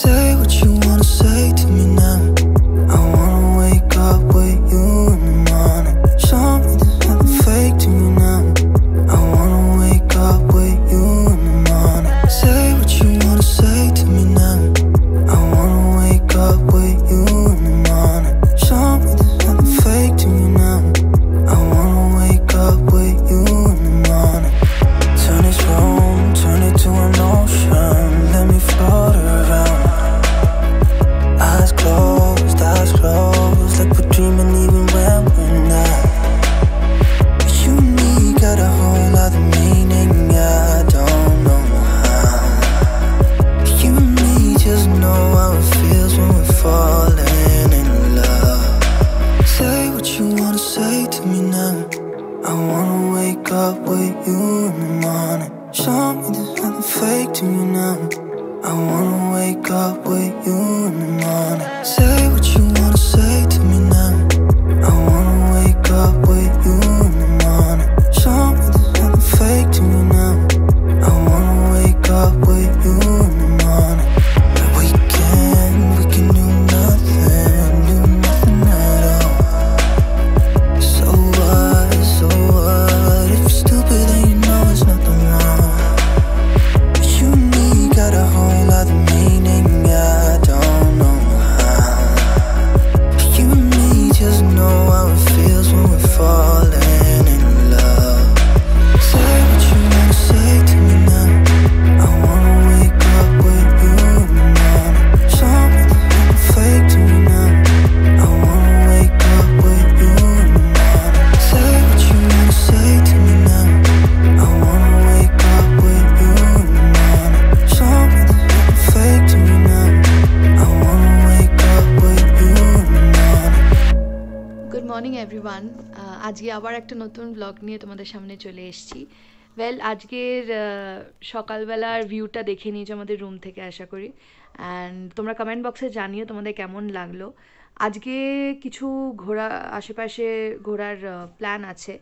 Say what you wanna say to me now. I wanna wake up with you in the morning. Show me this nothing fake to me now. I wanna wake up with you in the morning. Say what you wanna say to me now. I wanna wake up with you in the morning. Show me this nothing fake to me now. I wanna wake up with you in the morning. Turn this room, turn it to an ocean. Let me float around. Eyes closed, like we're dreaming even when we're not. But you and me got a whole other meaning, I don't know how. You and me just know how it feels when we're falling in love. Say what you wanna say to me now. I wanna wake up with you in the morning. Show me there's nothing fake to me now. I wanna wake up with you in the morning. Say what you wanna say to me now. I wanna wake up with you in the morning. Show me there's nothing fake to me now. I wanna wake up with you in the morning. We can do nothing at all. So what, if you're stupid then you know it's nothing wrong. But you and me got a whole the meaning, I don't know how. You and me just know how it feels when we're falling in love. Say what you wanna say to me now. I wanna wake up with you in the morning. Show me the fake to me now. I wanna wake up with you in the morning. Say what you wanna say to me now. I wanna wake up with you in the morning. Show me the fake to me now. I wanna wake up with you now. Good morning everyone. আজকে আবার একটা নতুন blog নিয়ে তোমাদের সামনে চলে এসেছি। Well, আজকের সকালবেলার ভিউটা দেখে নিয়েছো আমাদের রুম থেকে আশা করি। And তোমরা কমেন্ট বক্সে জানিও তোমাদের কেমন লাগলো। আজকে কিছু ঘোরা আশেপাশে ঘোরার প্ল্যান আছে।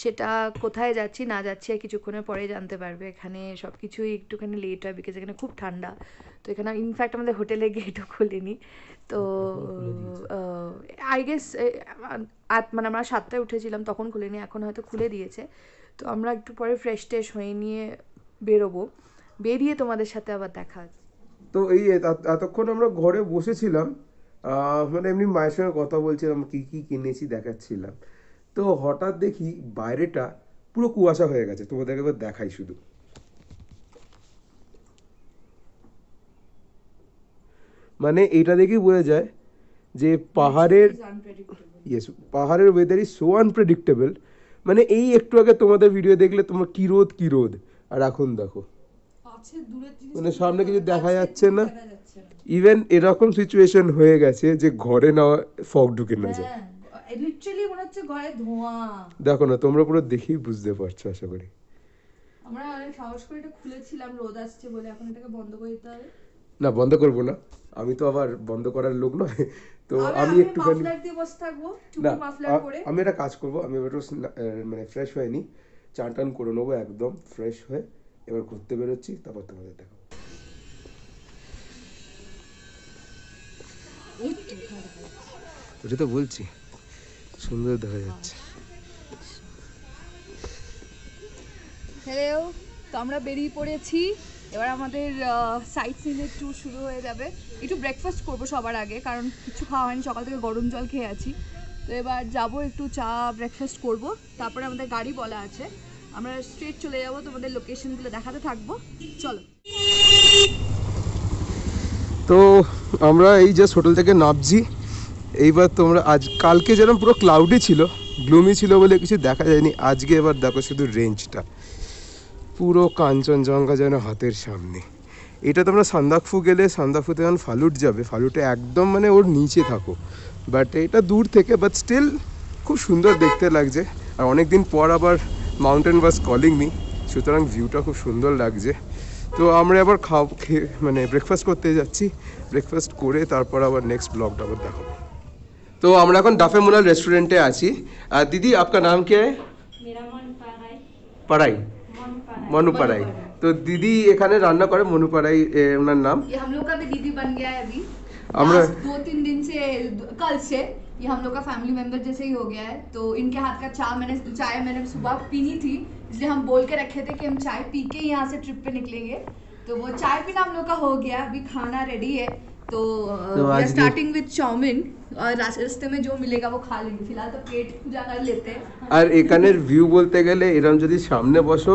সেটা কোথায় যাচ্ছি না যাচ্ছি কিছুক্ষণের পরে জানতে পারবে। এখানে সবকিছুই একটুখানি লেট হয় বিকজ এখানে খুব ঠান্ডা। তো এখানে ইনফ্যাক্ট আমাদের হোটেলে গেটও খুলেনি। তো আই গেস মানে আমরা 7টায় উঠেছিলাম তখন খুলেনি, এখন হয়তো খুলে দিয়েছে। তো আমরা একটু পরে ফ্রেশ টেশ হয়ে নিয়ে বেরোবো, বেরিয়ে তোমাদের সাথে আবার দেখা। তো এই এতক্ষণ আমরা ঘরে বসেছিলাম, মানে এমনি মায়ের সঙ্গে কথা বলছিলাম, কি কি কিনেছি দেখাচ্ছিলাম। তো হঠাৎ দেখি বাইরেটা পুরো কুয়াশা হয়ে গেছে, তোমাদেরকে একবার দেখাই শুধু। মানে এটা দেখে বোঝা যায় যে পাহাড়ের ওয়েদার ইজ সো আনপ্রেডিক্টেবল। মানে এই একটু আগে তোমাদের ভিডিও দেখলে তোমার কি রোদ, আর এখন দেখো মানে সামনে কিছু দেখা যাচ্ছে না। ইভেন এরকম সিচুয়েশন হয়ে গেছে যে ঘরে না ফগ ঢুকে না যায়। লিটারালি মনে হচ্ছে ঘরে ধোঁয়া। দেখো না, তোমরা পুরো দেখেই বুঝতে পারছো আশা করি। আমরা অনেক সাহস করে এটা খুলেছিলাম রোদ আসছে বলে, এখন এটাকে বন্ধ করে দিতে হবে। না, বন্ধ করব না, আমি তো আবার বন্ধ করার লোক নয়। তো আমি একটুখানি মাফলার দিয়ে বসে থাকবো, চুপি মাফলার করে। আমি একটা কাজ করব, আমি একটু মানে ফ্রেশ হয়ে নি, চান টান করে নেব, একদম ফ্রেশ হয়ে এবার ঘুরতে বের হচ্ছি, তারপর তোমাদের দেখাবো। ওটা তো বলছি সুন্দর দেখা যাচ্ছে। হ্যালো, তো আমরা বেরিয়ে পড়েছি, এবার আমাদের সাইট সিনের ট্যুর শুরু হয়ে যাবে। একটু ব্রেকফাস্ট করবো সবার আগে, কারণ কিছু খাওয়া হয়নি, সকাল থেকে গরম জল খেয়ে আছি। তো এবার যাবো একটু চা ব্রেকফাস্ট করব, তারপরে আমাদের গাড়ি বলা আছে, আমরা স্ট্রেট চলে যাবো, তোমাদের লোকেশনগুলো দেখাতে থাকবো। চলো। তো আমরা এই জাস্ট হোটেল থেকে নামছি। এইবার তোমরা আজ কালকে যেরকম পুরো ক্লাউডি ছিল, গ্লুমি ছিল বলে কিছু দেখা যায়নি, আজকে এবার দেখো শুধু রেঞ্জটা পুরো কাঞ্চনজঙ্ঘা যেন হাতের সামনে। এটা তোমরা সান্দাকফু গেলে, সান্দাকফুতে যখন ফালুট যাবে, ফালুটে একদম মানে ওর নিচে থাকো, বাট এটা দূর থেকে, বাট স্টিল খুব সুন্দর দেখতে লাগছে। আর অনেক দিন পর আবার মাউন্টেন ওয়াজ কলিং মি, সুতরাং ভিউটা খুব সুন্দর লাগছে। তো আমরা আবার মানে ব্রেকফাস্ট করতে যাচ্ছি, ব্রেকফাস্ট করে তারপর আবার নেক্সট ব্লগটা আবার দেখাবো। तो हम এখন ডাফে মুনাল রেস্টুরেন্টে আছি। দিদি আপনার নাম কি? মেরা মন পড়াই। मनुपाड़ाई। तो दीदी एखाने रान्ना करे मनुपाड़ाई उनका नाम। ये हम लोग का भी दीदी बन गया है अभी, दो तीन दिन से, कल से ये हम लोग का फैमिली मेंबर जैसे ही हो गया है। तो इनके हाथ का चाय मैंने सुबह पीनी थी, इसलिए हम बोल के रखे थे कि हम चाय पी के यहाँ से ट्रिप पे निकलेंगे। तो वो चाय पीना हम लोग का हो गया, अभी खाना रेडी है। तो स्टार्टिंग विद चाउमिन और रास्ते में जो मिलेगा वो खा लेंगे। फिलहाल तो पेट पूजा कर लेते हैं। और एकानेर व्यू बोलते गेले एरम जदि सामने बसो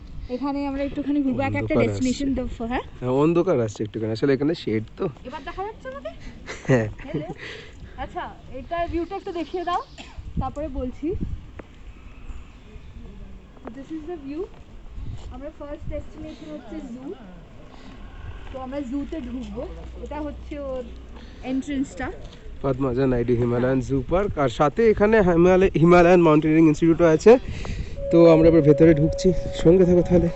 এখানে আমরা একটুখানি ঘুরবো, একটা ডেস্টিনেশন দ ফর। হ্যাঁ অন্ধকার আসছে একটুখানি, আসলে এখানে শেড তো এবার দেখা যাচ্ছে আমাদের। হ্যাঁ আচ্ছা এটা ভিউটা একটু দেখিয়ে দাও তারপরে বলছি। This is the view. আমরা ফার্স্ট ডেস্টিনেশন হচ্ছে জু। তো আমরা জুতে ঢুকবো, এটা হচ্ছে ওর এন্ট্রান্সটা, Padmaja Naidu Himalayan zoo park. আর সাথে এখানে হিমালয়ান মাউন্টেনিয়ারিং ইনস্টিটিউটও আছে। তো আমরা এবার ভেতরে ঢুকছি, সঙ্গে থাকো তাহলে।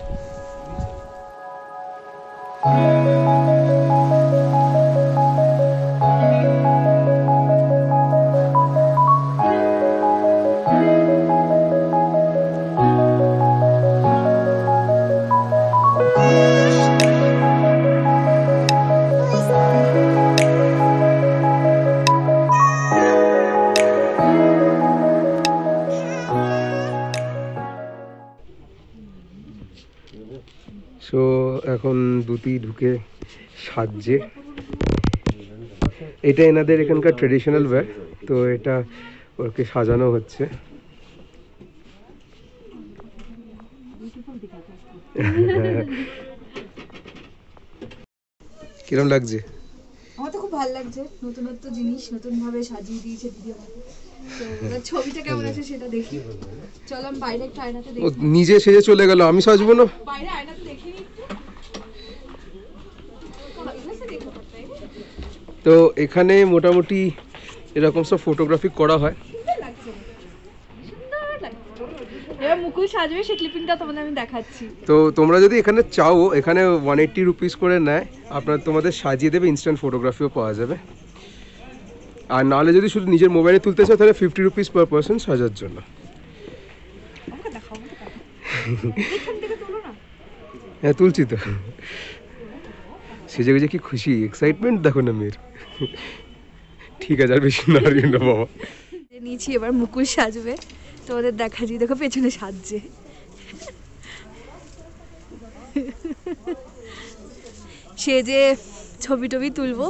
সো এখন দুটি ঢুকে সাজে, এটা এনাদের এখানকার ট্রেডিশনাল ওয়্যার, তো এটা ওকে সাজানো হচ্ছে। কিরম লাগছে? আমার তো খুব ভালো লাগছে, নতুনত্ব জিনিস নতুন ভাবে সাজিয়ে দিয়েছে দিদি আমাকে। ছবিটা কেমন আছে সেটা দেখি, চলো আমি বাইরে একটা আয়নাতে দেখি। ও নিজে সেজে চলে গেল, আমি সাজবো না? বাইরে আয়নাতে দেখি একটু। তো এখানে মোটামুটি এরকম সব ফটোগ্রাফি করা হয়। তো তোমরা যদি এখানে চাও, এখানে 180 রুপিস করে নেয়, আপনারা তোমাদের সাজিয়ে দেবে, ইনস্ট্যান্ট ফটোগ্রাফিও পাওয়া যাবে। আর নাহলে যদি শুধু নিজের মোবাইলে তুলতে চাও তাহলে 50 রুপিস পার পারসন সাজার জন্য। আমাকে দেখাও এখান থেকে তোলো না। হ্যাঁ তুলছি তো, সেজে গেছে কি খুশি, এক্সাইটমেন্ট দেখো না মেয়ের। ঠিক আছে আর বেশি না রিনা বাবা, নিচে এবার মুকুল সাজবে, তোমাদের দেখাচ্ছি, দেখো পেছনে সাজছে। সেজে ছবি টবি তুলবো।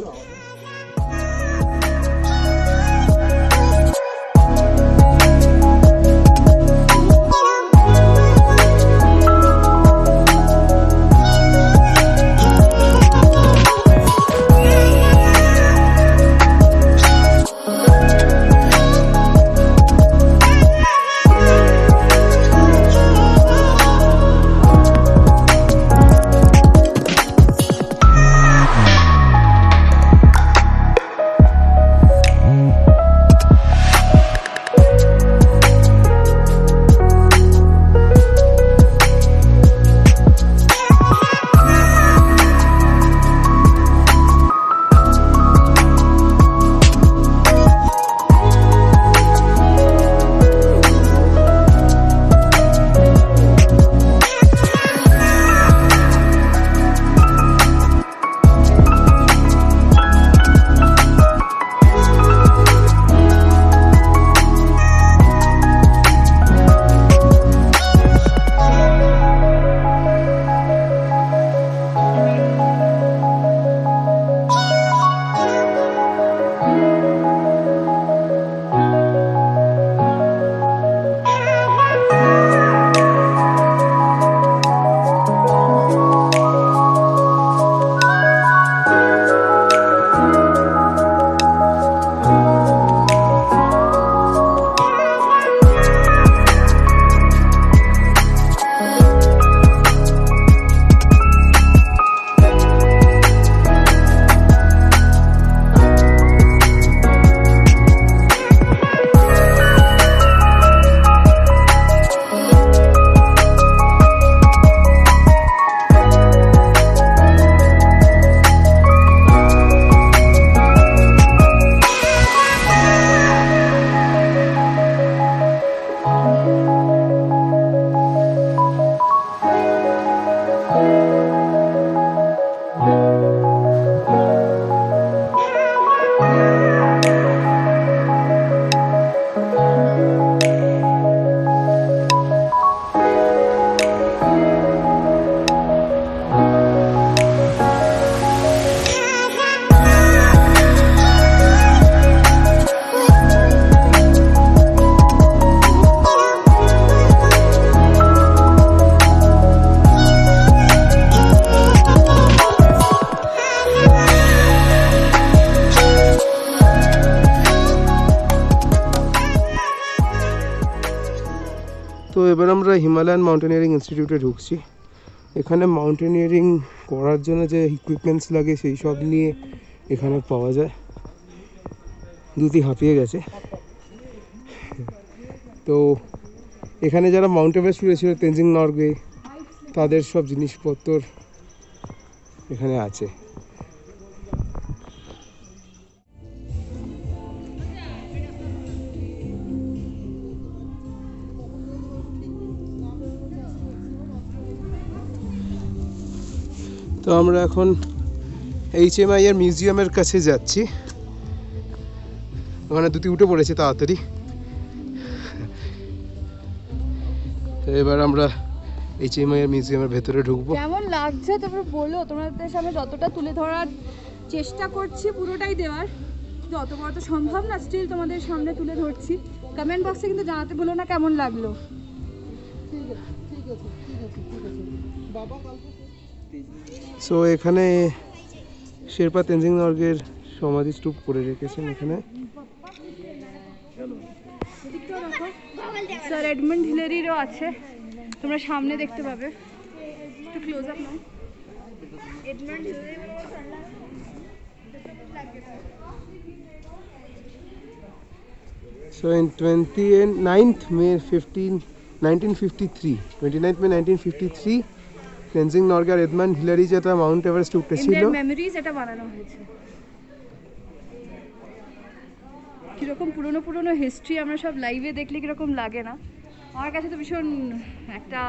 আমরা হিমালয়ান মাউন্টেনিয়ারিং ইনস্টিটিউটে ঢুকছি। এখানে মাউন্টেনিয়ারিং করার জন্য যে ইকুইপমেন্টস লাগে সেই সব নিয়ে এখানে পাওয়া যায়। দুটি হাঁপিয়ে গেছে। তো এখানে যারা মাউন্টেনেস ছিল তেনজিং নরগে তাদের সব জিনিসপত্র এখানে আছে। তো আমরা এখন HMI এর মিউজিয়ামের কাছে যাচ্ছি। ওখানে দুটি উঠে পড়েছে তাড়াতাড়ি। এবার আমরা HMI এর মিউজিয়ামের ভেতরে ঢুকবো। কেমন লাগছে তোমরা বলো, তোমাদের সামনে যতটা তুলে ধরার চেষ্টা করছি পুরোটাই দেওয়ার, যত বড় তো সম্ভব না, স্টিল তোমাদের সামনে তুলে ধরছি। কমেন্ট বক্সে কিন্তু জানাতে বলো না কেমন লাগলো। ঠিক আছে ঠিক আছে ঠিক আছে ঠিক আছে বাবা। সো এখানে শেরপা তেনজিং নরগের সমাধিস্তূপ করে রেখেছেন এখানে। স্যার এডমন্ড হিলারিরও আছে, তোমরা সামনে দেখতে পাবে। একটু ক্লোজ আপ নাও। Edmund Hillary so in 29th May 1953 Tenzing Norgay আর এডমন্ড হিলারি যেটা মাউন্ট এভারেস্ট উঠেছিল মেমোরিজ এটা বানানো হয়েছে। কিরকম পুরনো পুরনো হিস্ট্রি আমরা সব লাইভে দেখলে কিরকম লাগে না? আমার কাছে তো ভীষণ একটা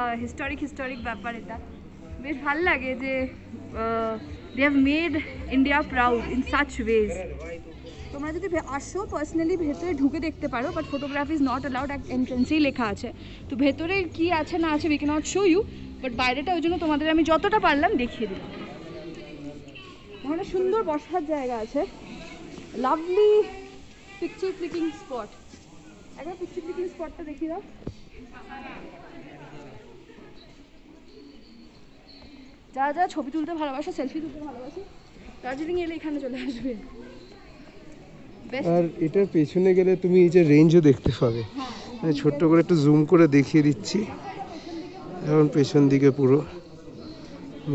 হিস্টোরিক ব্যাপার। এটা বেশ ভালো লাগে যে they have made India proud in such ways. তোমরা যদি আসো পার্সোনালি ভেতরে ঢুকে দেখতে পারো, but photography is not allowed, এক এন্ট্রান্সেই লেখা আছে। তো ভেতরে কী আছে না আছে we can't show you, but বাইরেটা ওই জন্য তোমাদের আমি যতটা পারলাম দেখিয়ে দিলাম। ওখানে সুন্দর বসার জায়গা আছে, লাভলি পিকচার ক্লিকিং স্পট। একবার পিকচার ক্লিকিং স্পটটা দেখিয়ে দাও। যারা যারা ছবি তুলতে ভালোবাসে, সেলফি তুলতে ভালোবাসে, দার্জিলিং এলে এখানে চলে আসবে। আর এটার পেছনে গেলে তুমি এই যে রেঞ্জও দেখতে পাবে। আমি ছোট্ট করে একটু জুম করে দেখিয়ে দিচ্ছি। এখন পেছন দিকে পুরো,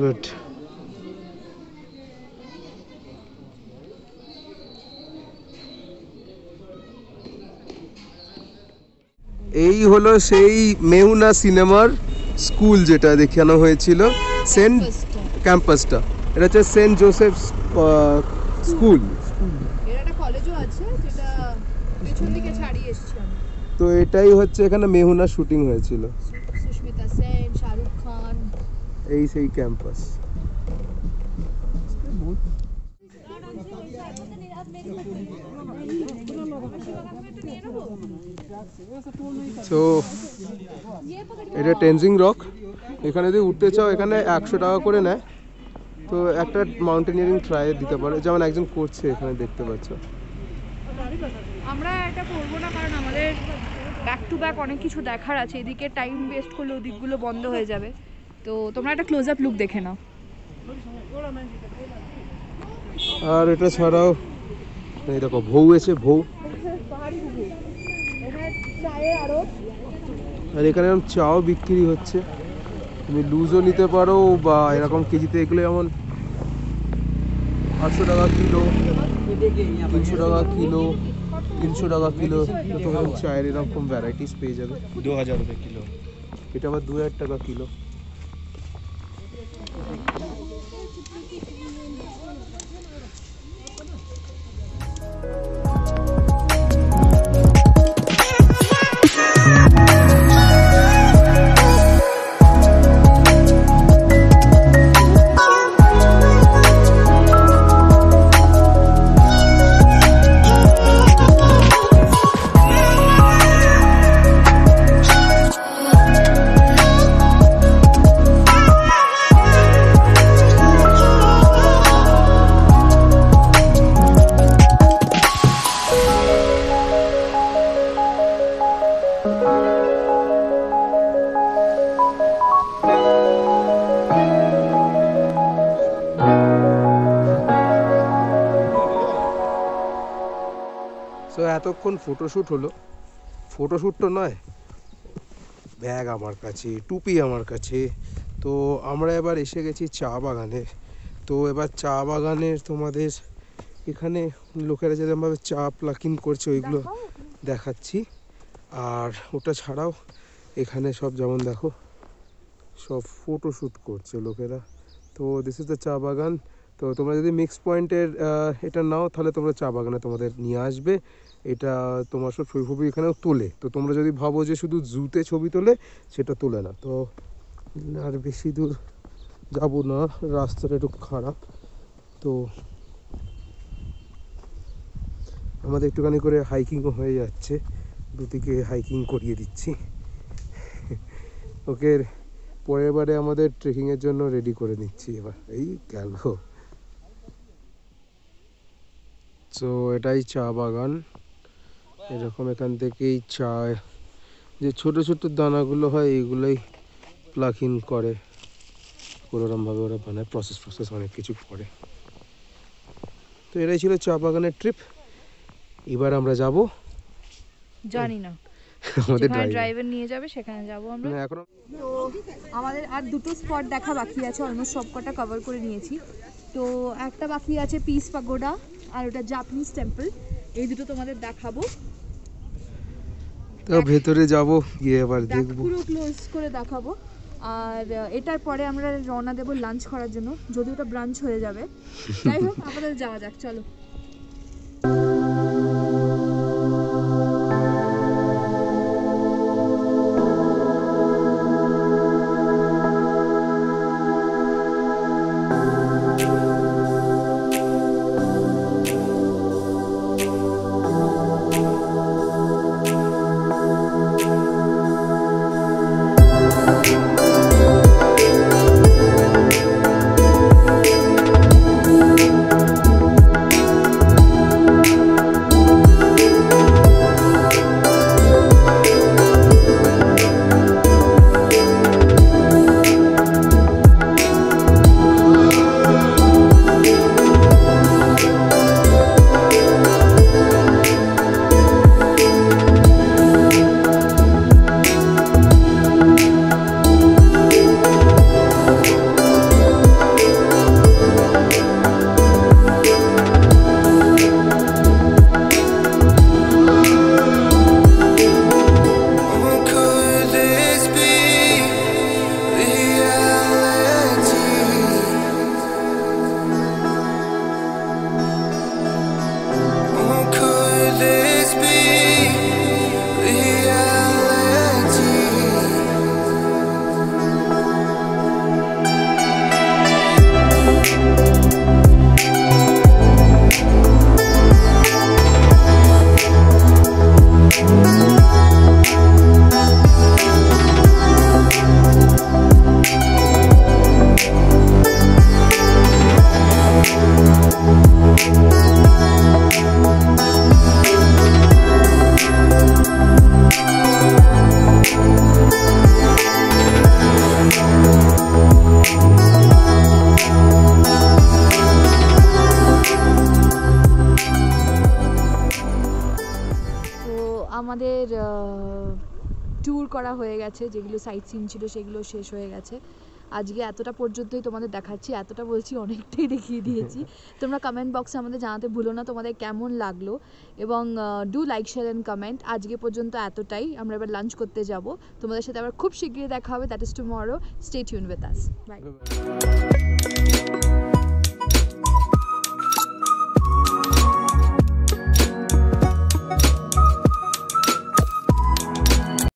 বাট এই হলো সেই মেহুনা সিনেমার স্কুল যেটা দেখানো হয়েছিল, সেন্ট ক্যাম্পাসটা। এটা হচ্ছে সেন্ট জোসেফ স্কুল। তো এটাই হচ্ছে এখানে মেহুনা শুটিং হয়েছিল, এই সেই ক্যাম্পাস। তো এটা টেনজিং রক। এখানে যদি উঠতে চাও এখানে 100 টাকা করে নেয়। তো একটা মাউন্টেনিয়ারিং ট্রাই দিতে পারে, যেমন একজন করছে এখানে দেখতে পাচ্ছ। আমরা এটা করবো না, কারণ আমাদের ব্যাক টু ব্যাক অনেক কিছু দেখার আছে। এদিকে টাইম ওয়েস্ট করলে ওদিকগুলো বন্ধ হয়ে যাবে। তো তোমরা একটা ক্লোজ আপ লুক দেখে নাও। আর এটা ছাড়াও এই দেখো ভৌ আছে, ভৌ আর এখানে এরকম চাও বিক্রি হচ্ছে। তুমি লুজও নিতে পারো বা এরকম কেজিতে এগুলো যেমন 800 টাকা কিলো, 300 টাকা কিলো, 300 টাকা কিলো। তোমার চায়ের এরকম ভ্যারাইটিস পেয়ে যাবে। 2000 রুপি কিলো, এটা আবার 2000 টাকা কিলো। এতক্ষণ ফটোশ্যুট হলো, ফটোশ্যুট তো নয়, ব্যাগ আমার কাছে, টুপি আমার কাছে। তো আমরা এবার এসে গেছি চা বাগানে। তো এবার চা বাগানের তোমাদের এখানে লোকেরা যেরকমভাবে চা প্লাকিং করছে ওইগুলো দেখাচ্ছি। আর ওটা ছাড়াও এখানে সব যেমন দেখো সব ফটোশ্যুট করছে লোকেরা। তো দিস ইজ দ্য চা বাগান। তো তোমরা যদি মিক্স পয়েন্টের এটা নাও তাহলে তোমরা চা বাগানে তোমাদের নিয়ে আসবে। এটা তোমার সব ছবি এখানেও তোলে। তো তোমরা যদি ভাবো যে শুধু জুতে ছবি তোলে, সেটা তোলে না। তো আর বেশি দূর যাবো না, রাস্তাটা একটু খারাপ। তো আমাদের একটুখানি করে হাইকিংও হয়ে যাচ্ছে, দুদিকে হাইকিং করিয়ে দিচ্ছি। ওকে পরের বারে আমাদের ট্রেকিংয়ের জন্য রেডি করে নিচ্ছি। এবার এই গেল। তো এটাই চা বাগান, এরকম এখান থেকেই চা যে ছোট ছোট দানাগুলো হয় এইগুলোই প্লাক ইন করে, কোনোরকমভাবে ওরা বানায়, প্রসেস অনেক কিছু করে। তো এটাই ছিল চা বাগানের ট্রিপ। এবার আমরা যাব, জানি না আমাদের ড্রাইভার নিয়ে যাবে, সেখানে যাব আমরা। তো আমাদের আর দুটো স্পট দেখা বাকি আছে, অলমোস্ট সবকটা কভার করে নিয়েছি। তো একটা বাকি আছে পিস পাগোডা আর ওটা জাপানিজ টেম্পল, এই দুটো তোমাদের দেখাবো। তো ভেতরে যাব গিয়ে আবার দেখব, পুরো ক্লোজ করে দেখাবো। আর এটার পরে আমরা রওনা দেব লাঞ্চ করার জন্য, যদি ওটা ব্রাঞ্চ হয়ে যাবে। যাই হোক আমাদের যাওয়া যাক, চলো। আমাদের ট্যুর করা হয়ে গেছে, যেগুলো সাইট সিন ছিল সেগুলো শেষ হয়ে গেছে। আজকে এতটা পর্যন্তই তোমাদের দেখাচ্ছি, এতটা বলছি, অনেকটাই দেখিয়ে দিয়েছি। তোমরা কমেন্ট বক্সে আমাদের জানাতে ভুলো না তোমাদের কেমন লাগলো, এবং do like, share and comment. আজকে পর্যন্ত এতটাই, আমরা এবার লাঞ্চ করতে যাব। তোমাদের সাথে আবার খুব শিগগিরই দেখা হবে, that is tomorrow. Stay tune with us, by.